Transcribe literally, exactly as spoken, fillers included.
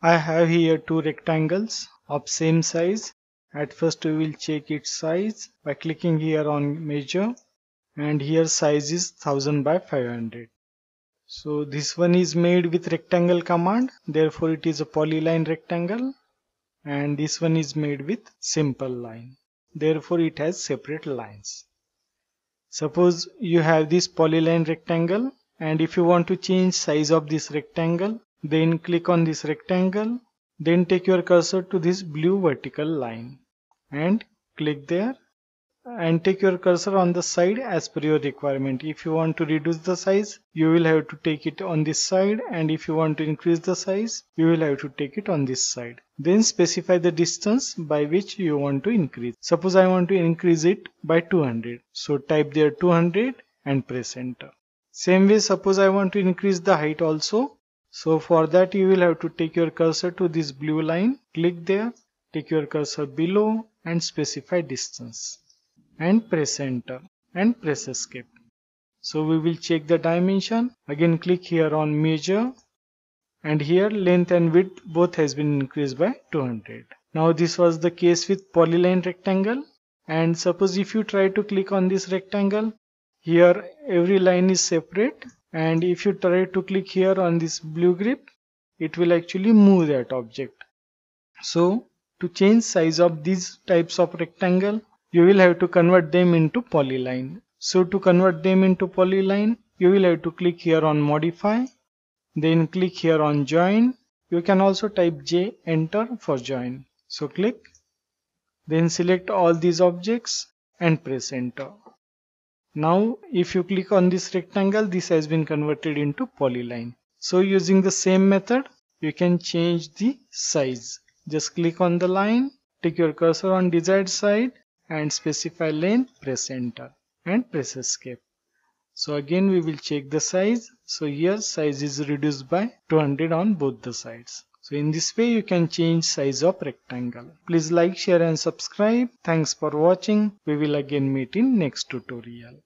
I have here two rectangles of same size. At first we will check its size by clicking here on measure, and here size is one thousand by five hundred. So this one is made with rectangle command, therefore it is a polyline rectangle, and this one is made with simple line, therefore it has separate lines. Suppose you have this polyline rectangle, and if you want to change size of this rectangle, then click on this rectangle, then take your cursor to this blue vertical line and click there, and take your cursor on the side as per your requirement. If you want to reduce the size, you will have to take it on this side, and if you want to increase the size, you will have to take it on this side. Then specify the distance by which you want to increase. Suppose I want to increase it by two hundred, so type there two hundred and press enter. Same way, suppose I want to increase the height also. So for that you will have to take your cursor to this blue line, click there, take your cursor below and specify distance and press enter and press escape. So we will check the dimension. Again click here on measure, and here length and width both has been increased by two hundred. Now this was the case with polyline rectangle, and suppose if you try to click on this rectangle, here every line is separate. And if you try to click here on this blue grip, it will actually move that object. So to change size of these types of rectangle, you will have to convert them into polyline. So to convert them into polyline, you will have to click here on modify, then click here on join. You can also type J, enter for join. So click, then select all these objects and press enter. Now if you click on this rectangle, this has been converted into polyline. So using the same method, you can change the size. Just click on the line, take your cursor on desired side and specify length, press enter and press escape. So again we will check the size. So here size is reduced by two hundred on both the sides. So in this way you can change size of rectangle. Please like, share and subscribe. Thanks for watching. We will again meet in next tutorial.